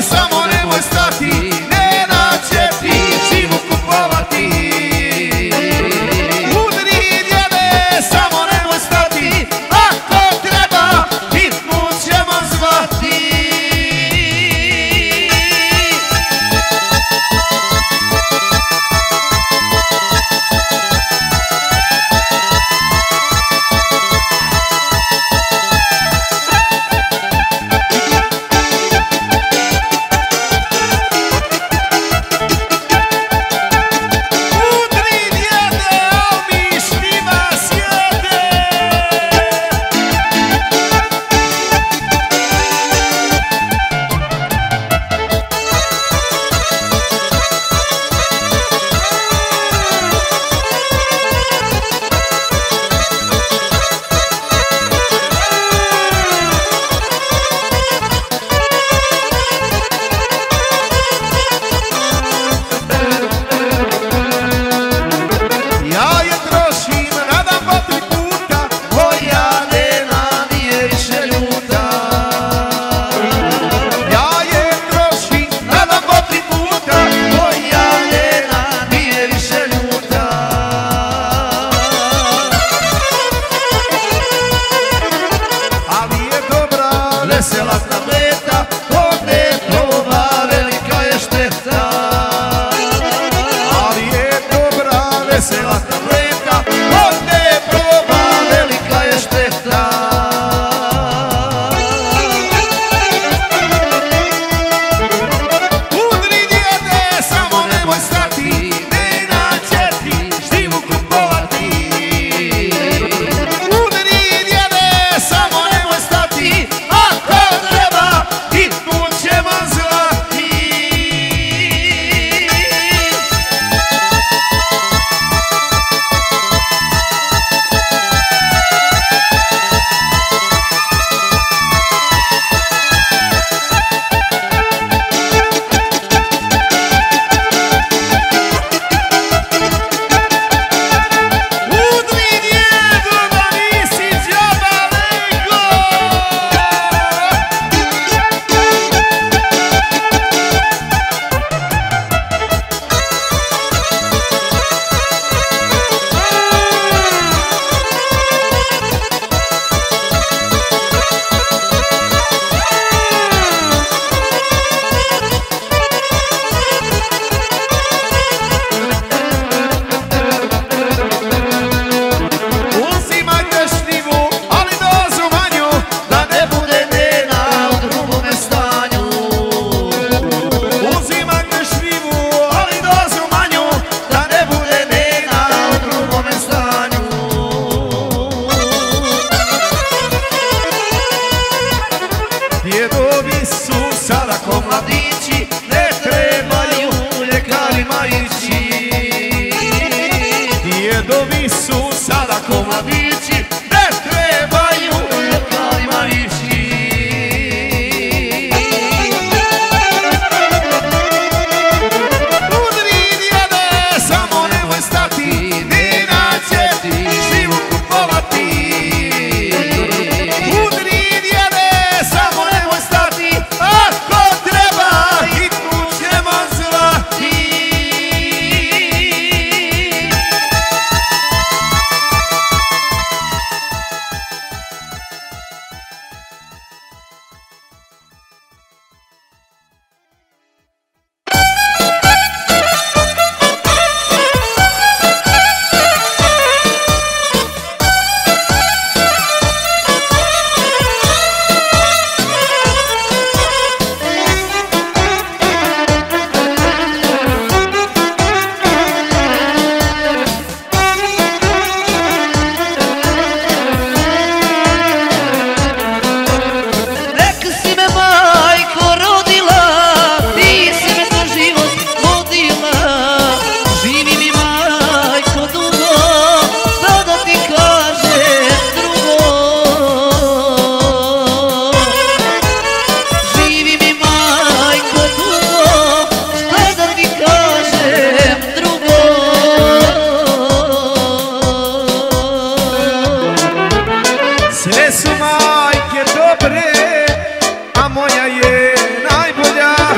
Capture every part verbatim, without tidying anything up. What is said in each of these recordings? samo nemoj stati, Nena će pići vuku povati. Udri djede, samo nemoj stati, ako treba hitnu ćemo zvati. Vesela tableta, ovdje plova, velika je šteta. Ali je dobra, vesela tableta, ovdje plova, velika je šteta. Udri djede, samo nemoj stati, Nena će ti štivu kupovati. Udri djede, samo nemoj stati, sada ko mladići ne trebaju ljekarima ići. Djedovi su sada ko mladići ne trebaju ljekarima ići. Udri djede, samo nemoj stati, Nena će ti štivu kupovati. Sve su majke dobre, a moja je najbolja.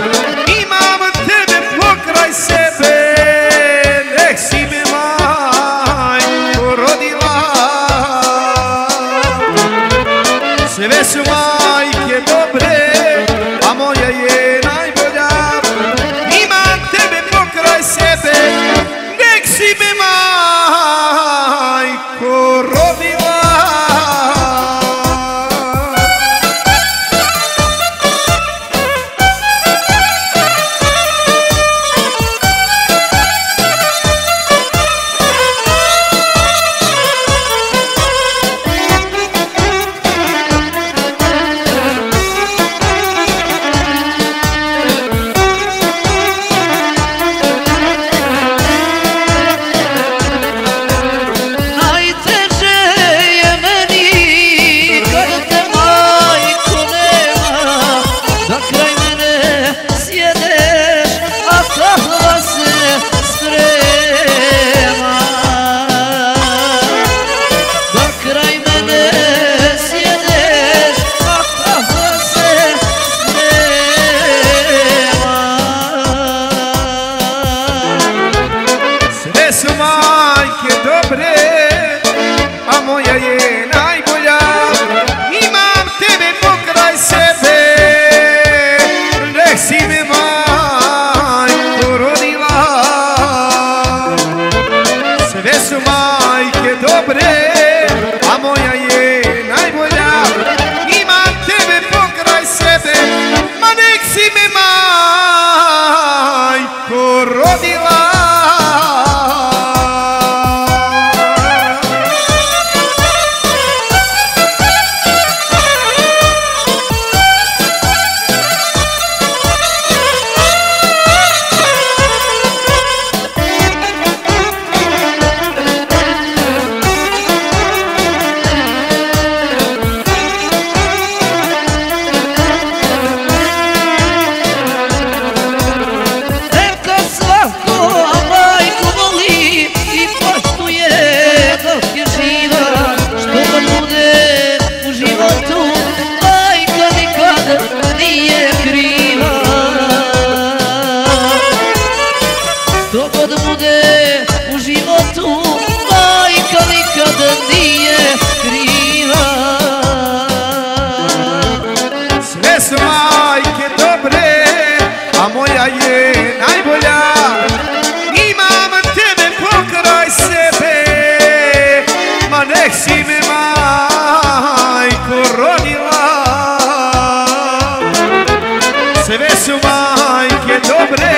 Sve su majke dobre,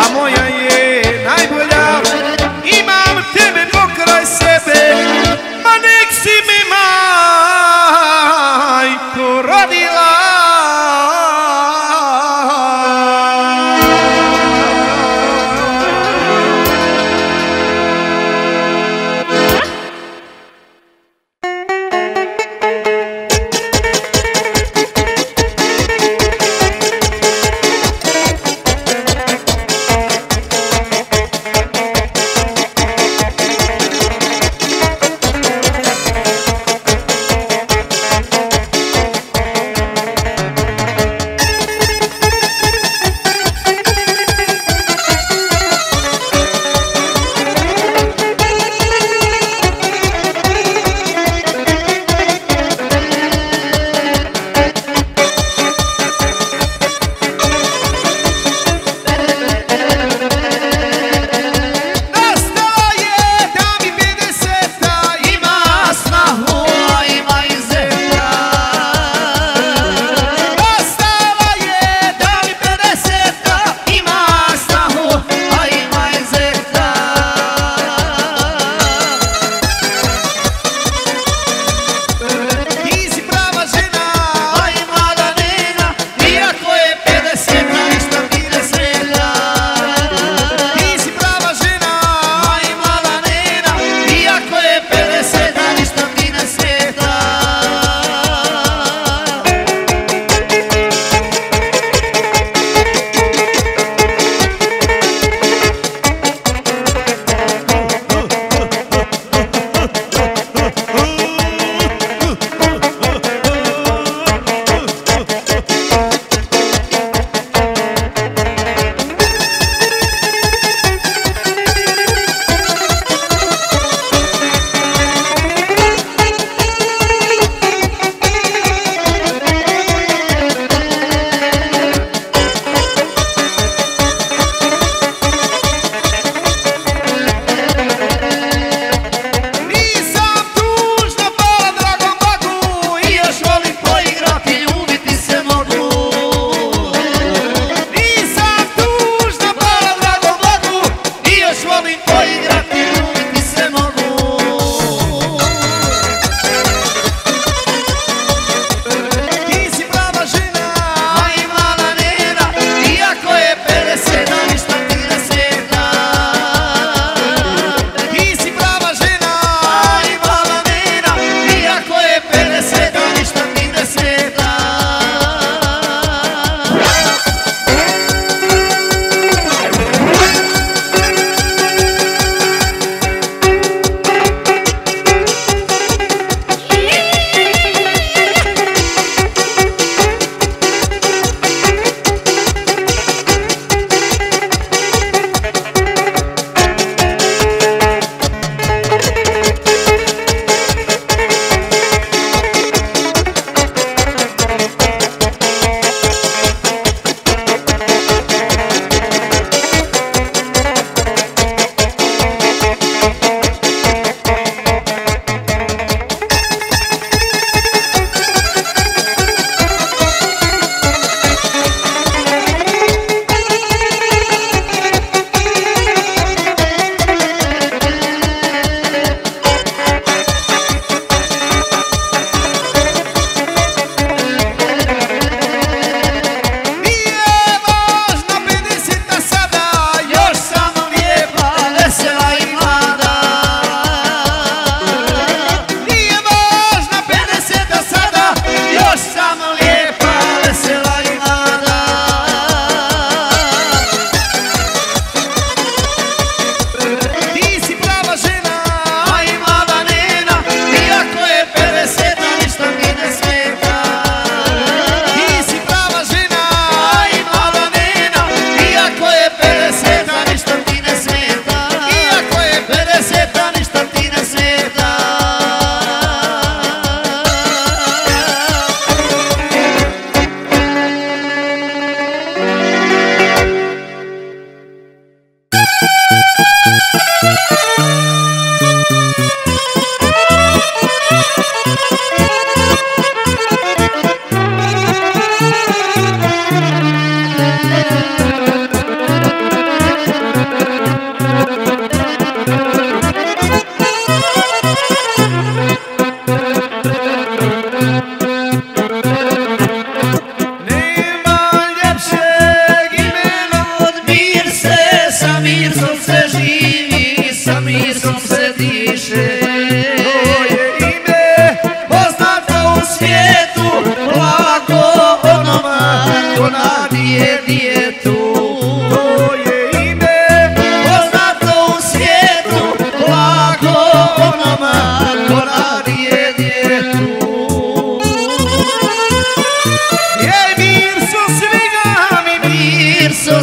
a moja je najbolja. Imam tebe pokraj sebe, ma nek si mi majko rodila.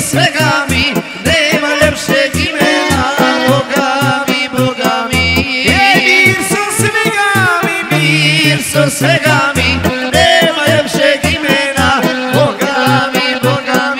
Segami, de moje przegimena, bogami, bogami.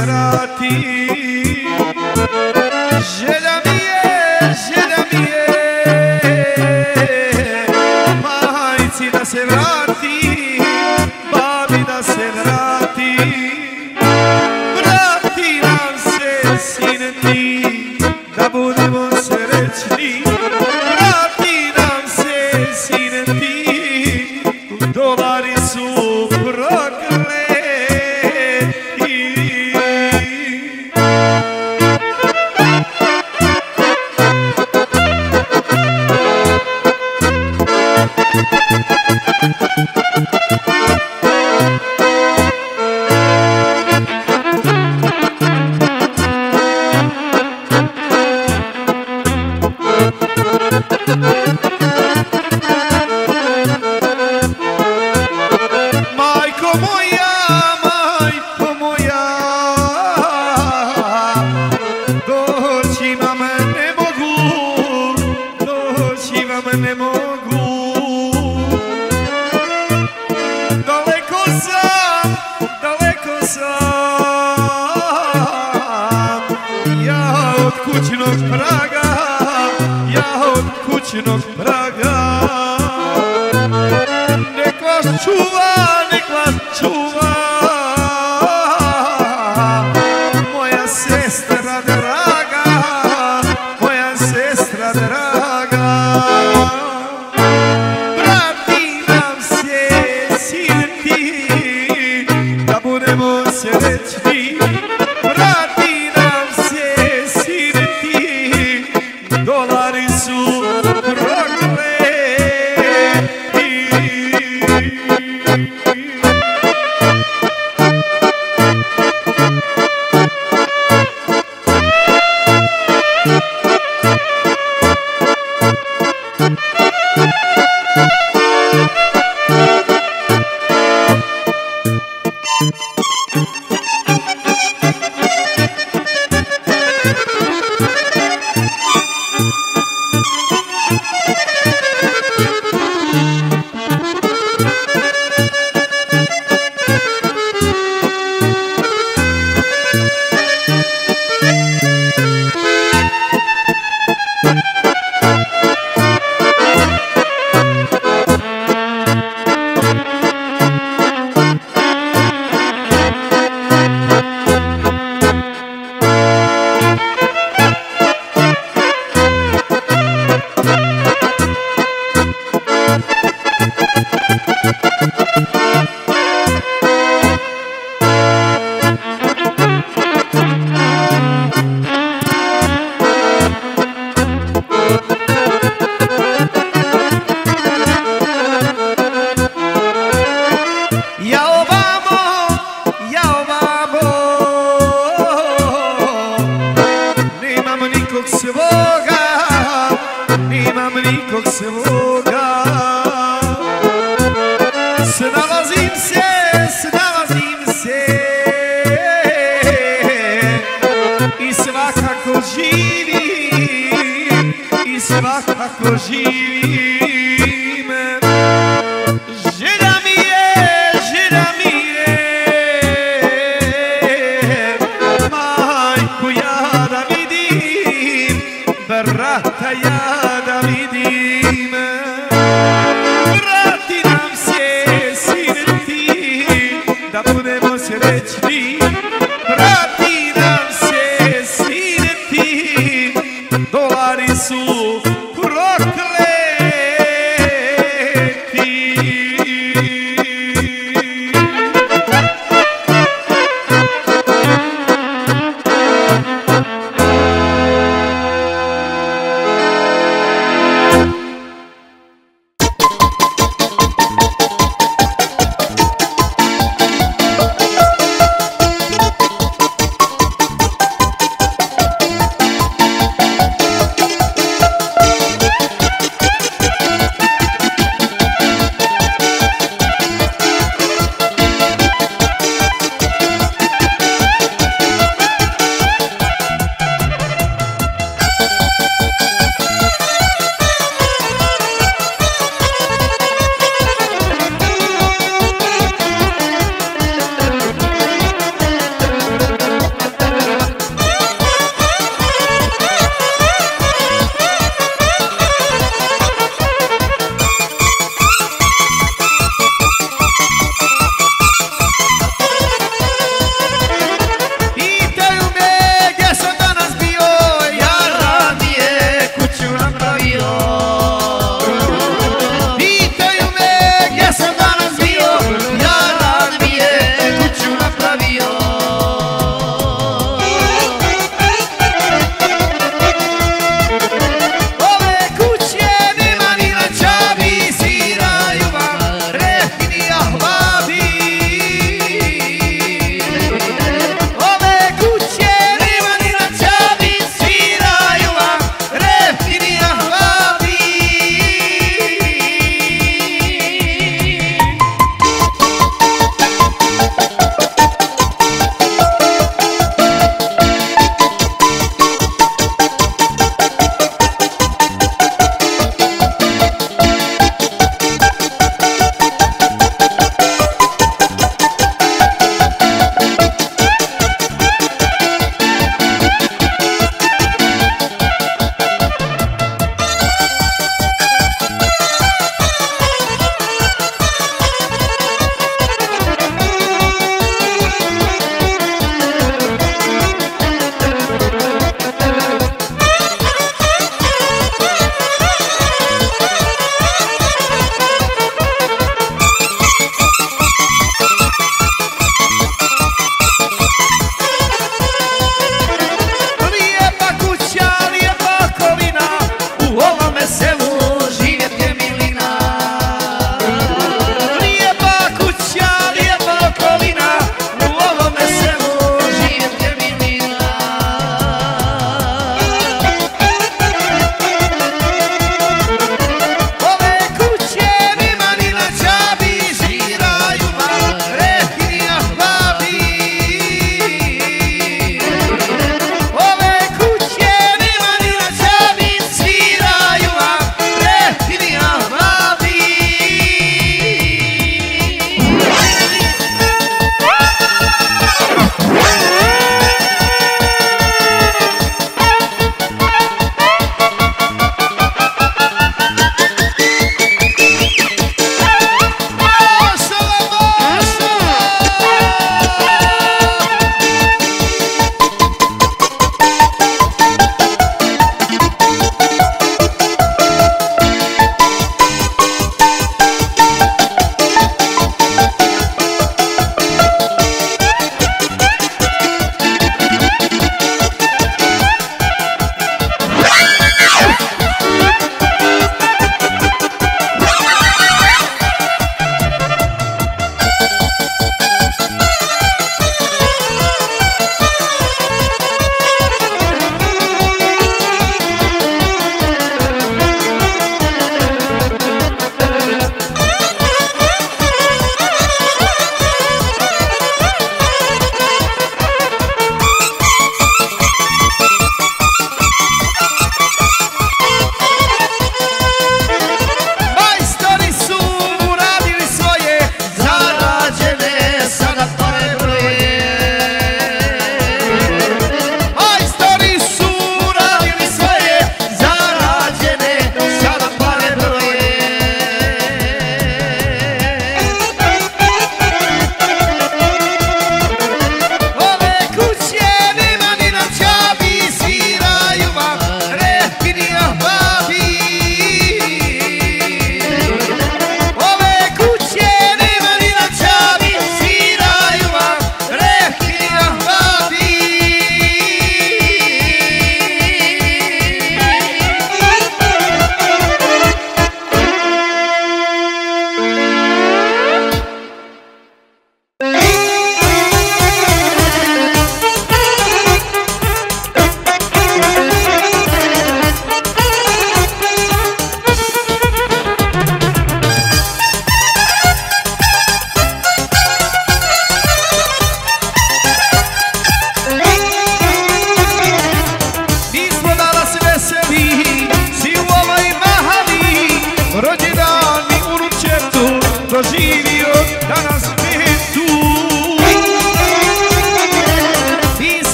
حضراتي جلبيه جلبيه ما هيتي نسراتي بابي نسراتي براتي نانسي سينتي دابوني بونسرتني براتي نانسي سينتي دولاري سوبراكري Kućnog praga nek vas čuva, nek vas čuva moja sestra draga, moja sestra draga brati nam se sinti da budemo srećni brati nam se sinti dolari su snalazim se, snalazim se i svakako živim, i svakako živim žena mi je, žena mi je majku ja da vidim, brata ja da vidim brati nam se sinti da budemo srećni brati nam se sinti dolari su prokleti.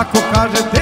Ako kažete